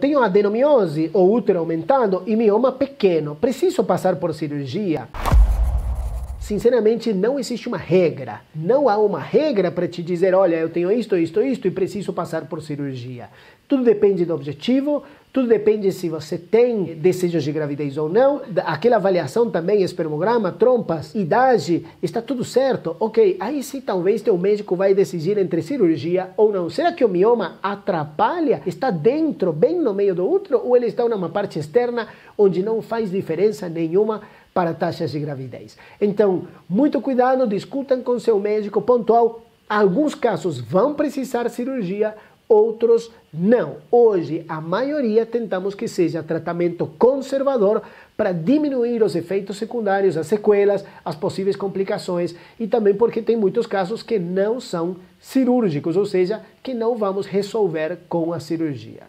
Tenho adenomiose ou útero aumentando e mioma pequeno. Preciso passar por cirurgia? Sinceramente, não existe uma regra. Não há uma regra para te dizer, olha, eu tenho isto, isto, isto e preciso passar por cirurgia. Tudo depende do objetivo, tudo depende se você tem desejos de gravidez ou não. Aquela avaliação também, espermograma, trompas, idade, está tudo certo? Ok, aí sim talvez teu médico vai decidir entre cirurgia ou não. Será que o mioma atrapalha? Está dentro, bem no meio do útero, ou ele está numa parte externa onde não faz diferença nenhuma para taxas de gravidez? Então, muito cuidado, discutam com seu médico pontual. Alguns casos vão precisar cirurgia, outros não. Hoje, a maioria tentamos que seja tratamento conservador para diminuir os efeitos secundários, as sequelas, as possíveis complicações e também porque tem muitos casos que não são cirúrgicos, ou seja, que não vamos resolver com a cirurgia.